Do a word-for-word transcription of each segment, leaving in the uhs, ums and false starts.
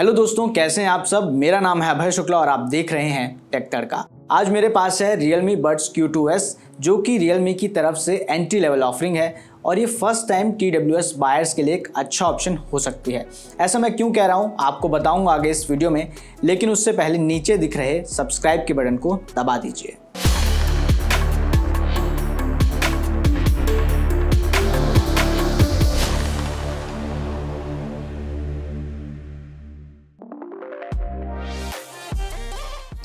Hello दोस्तों, कैसे हैं आप सब। मेरा नाम है अभय शुक्ला और आप देख रहे हैं टेक टड़का। आज मेरे पास है Realme Buds Q two S जो कि Realme की तरफ से एंट्री लेवल ऑफरिंग है और ये first time T W S buyers के लिए एक अच्छा ऑप्शन हो सकती है। ऐसा मैं क्यों कह रहा हूँ आपको बताऊँगा आगे इस वीडियो में, लेकिन उससे पहले नीचे दिख रहे सब्सक्राइब के बटन को दबा दीजिए।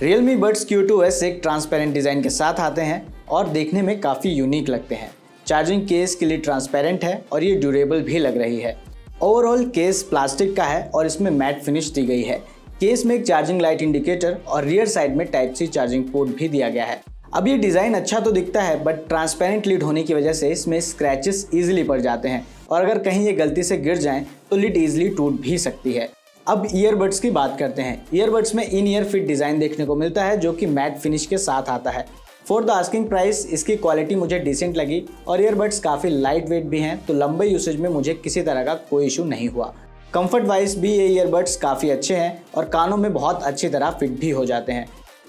Realme Buds Q two S एक ट्रांसपेरेंट डिज़ाइन के साथ आते हैं और देखने में काफ़ी यूनिक लगते हैं। चार्जिंग केस के लिए ट्रांसपेरेंट है और ये ड्यूरेबल भी लग रही है। ओवरऑल केस प्लास्टिक का है और इसमें मैट फिनिश दी गई है। केस में एक चार्जिंग लाइट इंडिकेटर और रियर साइड में टाइप सी चार्जिंग पोर्ट भी दिया गया है। अब ये डिज़ाइन अच्छा तो दिखता है, बट ट्रांसपेरेंट लिड होने की वजह से इसमें स्क्रैचेस ईजिली पड़ जाते हैं और अगर कहीं ये गलती से गिर जाएँ तो लिड ईजिली टूट भी सकती है। अब ईयरबड्स की बात करते हैं। ईयरबड्स में इन ईयर फिट डिज़ाइन देखने को मिलता है जो कि मैट फिनिश के साथ आता है। फॉर द आस्किंग प्राइस इसकी क्वालिटी मुझे डिसेंट लगी और ईयरबड्स काफ़ी लाइट वेट भी हैं, तो लंबे यूसेज में मुझे किसी तरह का कोई इशू नहीं हुआ। कंफर्ट वाइज भी ये ईयरबड्स काफ़ी अच्छे हैं और कानों में बहुत अच्छी तरह फिट भी हो जाते हैं।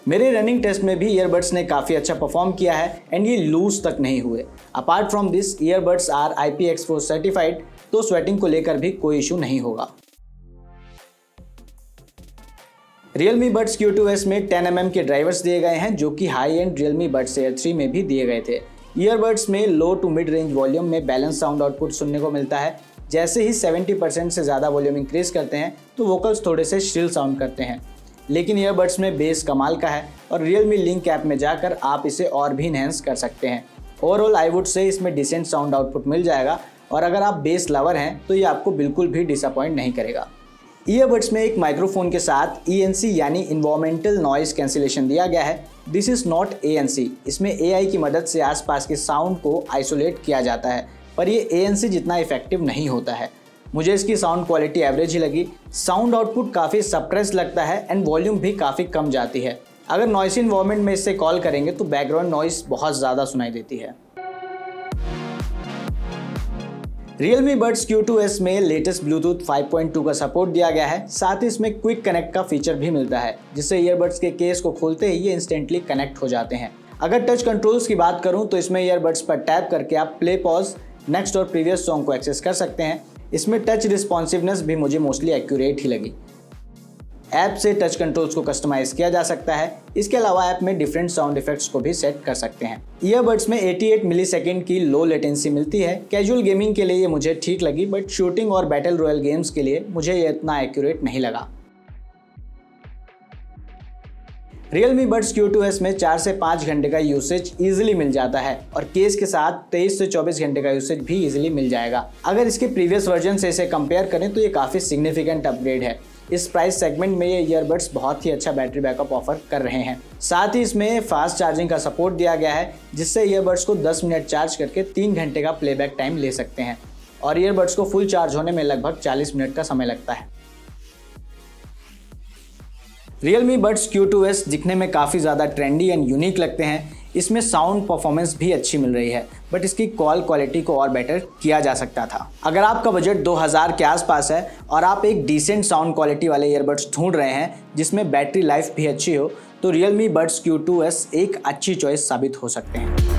मेरे रनिंग टेस्ट में भी ईयरबड्स ने काफ़ी अच्छा परफॉर्म किया है एंड ये लूज तक नहीं हुए। Apart from this earbuds are I P X four certified, तो स्वेटिंग को लेकर भी कोई इशू नहीं होगा। Realme Buds Q two S में टेन एम एम के ड्राइवर्स दिए गए हैं जो कि high end Realme Buds Air three में भी दिए गए थे। ईयरबड्स में low to mid range volume में बैलेंस साउंड आउटपुट सुनने को मिलता है। जैसे ही सेवेंटी परसेंट से ज़्यादा वॉल्यूम इंक्रीज करते हैं तो वोकल्स थोड़े से श्रिल साउंड करते हैं, लेकिन ईयरबड्स में बेस कमाल का है और Realme Link ऐप में जाकर आप इसे और भी इन्हेंस कर सकते हैं। ओवरऑल आई वुड से इसमें डिसेंट साउंड आउटपुट मिल जाएगा और अगर आप बेस लवर हैं तो ये आपको बिल्कुल भी डिसअपॉइंट नहीं करेगा। ईयरबड्स में एक माइक्रोफोन के साथ ई एन सी यानी इन्वायरमेंटल नॉइज़ कैंसिलेशन दिया गया है। This is not A N C. इसमें ए आई की मदद से आसपास के साउंड को आइसोलेट किया जाता है, पर ये ए एन सी जितना इफेक्टिव नहीं होता है। मुझे इसकी साउंड क्वालिटी एवरेज ही लगी। साउंड आउटपुट काफ़ी सप्रेस लगता है एंड वॉल्यूम भी काफ़ी कम जाती है। अगर नॉइसी इन्वायरमेंट में इससे कॉल करेंगे तो बैकग्राउंड नॉइज़ बहुत ज़्यादा सुनाई देती है। Realme Buds Q two S में latest bluetooth five point two का सपोर्ट दिया गया है। साथ ही इसमें क्विक कनेक्ट का फीचर भी मिलता है, जिससे ईयरबड्स के केस को खोलते ही ये इंस्टेंटली कनेक्ट हो जाते हैं। अगर टच कंट्रोल्स की बात करूं तो इसमें ईयरबड्स पर टैप करके आप प्ले, पॉज, नेक्स्ट और प्रीवियस सॉन्ग को एक्सेस कर सकते हैं। इसमें टच रिस्पॉन्सिवनेस भी मुझे मोस्टली एक्यूरेट ही लगी। ऐप से टच कंट्रोल्स को कस्टमाइज किया जा सकता है। इसके अलावा ऐप में डिफरेंट साउंड इफेक्ट्स को भी सेट कर सकते हैं। ईयरबड्स में अट्ठासी मिलीसेकंड की लो लेटेंसी मिलती है। कैजुअल गेमिंग के लिए ये मुझे ठीक लगी, बट शूटिंग और बैटल रॉयल गेम्स के लिए मुझे ये इतना एक्यूरेट नहीं लगा। Realme Buds Q two S में चार से पाँच घंटे का यूसेज इजिली मिल जाता है और केस के साथ तेईस से चौबीस घंटे का यूसेज भी इजिली मिल जाएगा। अगर इसके प्रीवियस वर्जन से इसे कंपेयर करें तो ये काफ़ी सिग्निफिकेंट अपग्रेड है। इस प्राइस सेगमेंट में ये ईयरबड्स बहुत ही अच्छा बैटरी बैकअप ऑफर कर रहे हैं। साथ ही इसमें फास्ट चार्जिंग का सपोर्ट दिया गया है, जिससे ईयरबड्स को दस मिनट चार्ज करके तीन घंटे का प्लेबैक टाइम ले सकते हैं और ईयरबड्स को फुल चार्ज होने में लगभग चालीस मिनट का समय लगता है। Realme Buds Q two S दिखने में काफ़ी ज़्यादा ट्रेंडी एंड यूनिक लगते हैं। इसमें साउंड परफॉर्मेंस भी अच्छी मिल रही है, बट इसकी कॉल क्वालिटी को और बेटर किया जा सकता था। अगर आपका बजट दो हज़ार के आसपास है और आप एक डिसेंट साउंड क्वालिटी वाले ईयरबड्स ढूंढ रहे हैं जिसमें बैटरी लाइफ भी अच्छी हो, तो Realme Buds Q two S एक अच्छी चॉइस साबित हो सकते हैं।